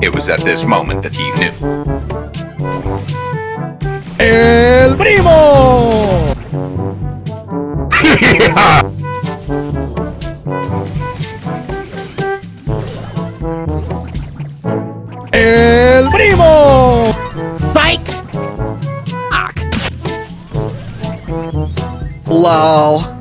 It was at this moment that he knew. El Primo! El Primo! Psych! Lol.